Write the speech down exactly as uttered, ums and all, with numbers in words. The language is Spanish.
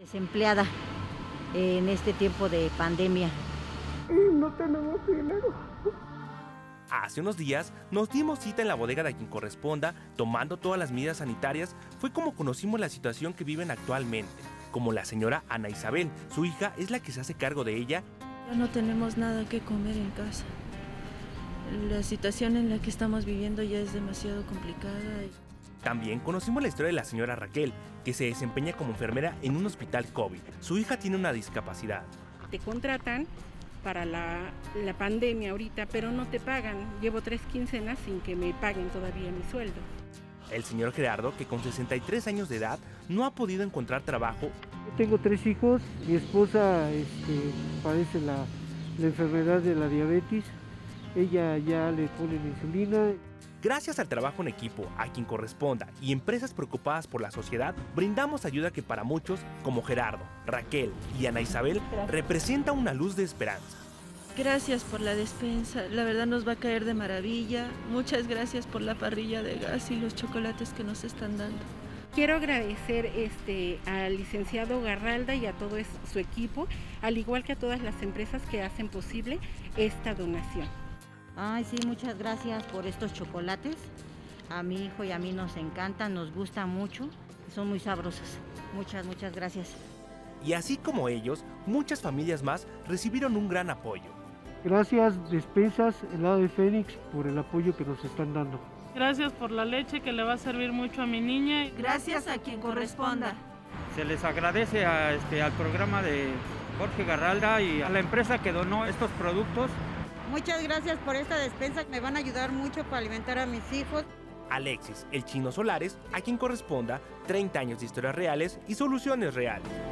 Desempleada en este tiempo de pandemia. Y no tenemos dinero. Hace unos días nos dimos cita en la bodega de A Quien Corresponda, tomando todas las medidas sanitarias, fue como conocimos la situación que viven actualmente. Como la señora Ana Isabel, su hija es la que se hace cargo de ella. Ya no tenemos nada que comer en casa. La situación en la que estamos viviendo ya es demasiado complicada. También conocimos la historia de la señora Raquel, que se desempeña como enfermera en un hospital COVID. Su hija tiene una discapacidad. Te contratan para la, la pandemia ahorita, pero no te pagan. Llevo tres quincenas sin que me paguen todavía mi sueldo. El señor Gerardo, que con sesenta y tres años de edad no ha podido encontrar trabajo. Yo tengo tres hijos, mi esposa este, padece la, la enfermedad de la diabetes, ella ya le pone insulina. Gracias al trabajo en equipo, A Quien Corresponda y empresas preocupadas por la sociedad, brindamos ayuda que para muchos, como Gerardo, Raquel y Ana Isabel, Gracias. representa una luz de esperanza. Gracias por la despensa, la verdad nos va a caer de maravilla. Muchas gracias por la parrilla de gas y los chocolates que nos están dando. Quiero agradecer este, al licenciado Garralda y a todo su equipo, al igual que a todas las empresas que hacen posible esta donación. Ay, sí, muchas gracias por estos chocolates. A mi hijo y a mí nos encantan, nos gustan mucho, son muy sabrosos. Muchas, muchas gracias. Y así como ellos, muchas familias más recibieron un gran apoyo. Gracias, Despensas, el lado de Fénix, por el apoyo que nos están dando. Gracias por la leche que le va a servir mucho a mi niña. Gracias A Quien Corresponda. Se les agradece a, este, al programa de Jorge Garralda y a la empresa que donó estos productos. Muchas gracias por esta despensa, me van a ayudar mucho para alimentar a mis hijos. Alexis, el Chino Solares, A Quien Corresponda, treinta años de historias reales y soluciones reales.